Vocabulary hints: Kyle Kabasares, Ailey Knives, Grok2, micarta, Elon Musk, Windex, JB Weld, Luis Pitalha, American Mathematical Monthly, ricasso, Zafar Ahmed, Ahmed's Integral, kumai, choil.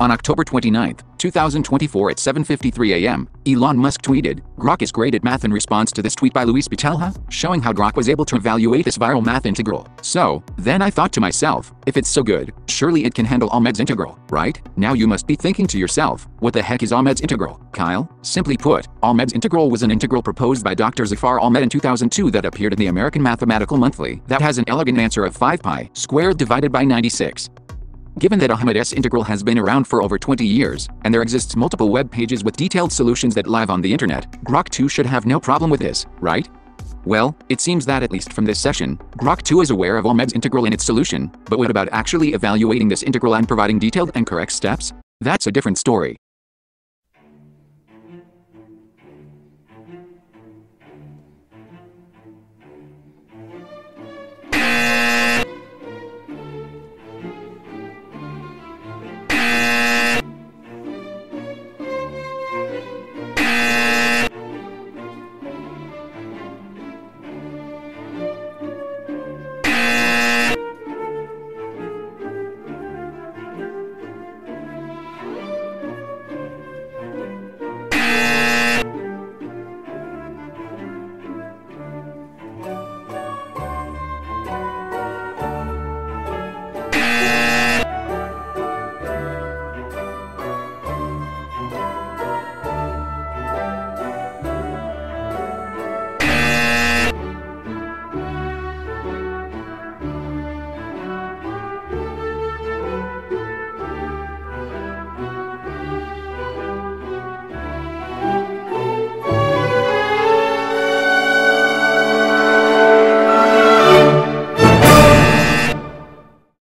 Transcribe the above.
On October 29, 2024 at 7:53 a.m., Elon Musk tweeted, "Grok is great at math," in response to this tweet by Luis Pitalha, showing how Grok was able to evaluate this viral math integral. "So, then I thought to myself, if it's so good, surely it can handle Ahmed's integral, right?" Now you must be thinking to yourself, what the heck is Ahmed's integral, Kyle? Simply put, Ahmed's integral was an integral proposed by Dr. Zafar Ahmed in 2002 that appeared in the American Mathematical Monthly that has an elegant answer of 5π² divided by 96. Given that Ahmed's integral has been around for over 20 years, and there exists multiple web pages with detailed solutions that live on the internet, Grok2 should have no problem with this, right? Well, it seems that at least from this session, Grok2 is aware of Ahmed's integral and its solution, but what about actually evaluating this integral and providing detailed and correct steps? That's a different story.